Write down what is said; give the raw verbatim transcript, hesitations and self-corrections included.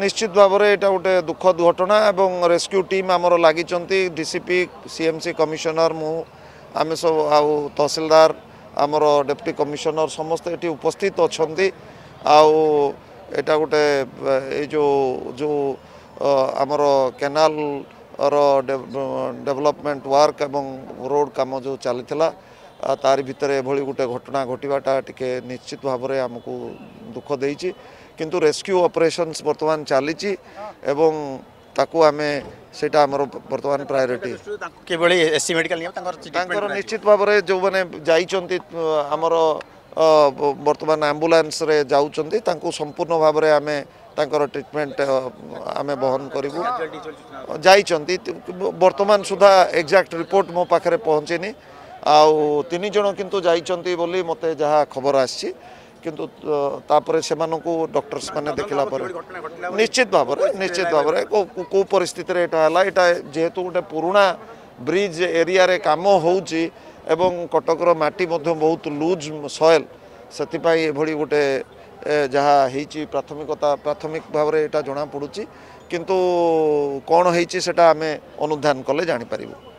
निश्चित भाव में यहाँ गोटे दुख दुर्घटना और रेस्क्यू टीम आमर लगी डीसीपी सीएमसी कमिशनर मु आम सब आउ तहसीलदार आमर डेप्टी कमिशनर समस्त ये उपस्थित अच्छा आटा गोटे जो जो आमर केनाल डेवलपमेंट वर्क एवं रोड काम जो चली तार भितर एभली गोटे घटना घटवाटा टिके निश्चित भाव में आमको दुख देछि किंतु रेस्क्यू ऑपरेशंस वर्तमान चली एवं ताकू आमे सेटा हमरो वर्तमान प्रायोरिटी केवल एससी मेडिकल नियम तांकर तांकर निश्चित भाव में जो माने जाइचंती हमरो वर्तमान एम्बुलेंस रे जाउचंती तांको संपूर्ण भाव में आमे तांकर ट्रीटमेंट आमे बहन करिवु जाइचंती वर्तमान सुधा एग्जैक्ट रिपोर्ट मो पाखरे पहुँचेनी आउ तीन जण किंतु जाइचंती बोली मते जहा खबर आछि किंतु तापरे सेमानों को डॉक्टर्स मैंने देखला पर निश्चित भाव निश्चित भाव को परिस्थिति यहाँ जेहेतु गोटे पुराणा ब्रिज एरिया रे काम होउची एवं कटकर माटी मध्य बहुत लूज सॉइल सेतिपाई एभली गोटे जहाँ होइची प्राथमिकता प्राथमिक भाव में यहाँ जना पड़ुची किंतु कौन होइची सेटा आमे अनुधान कले जानी पारिबो।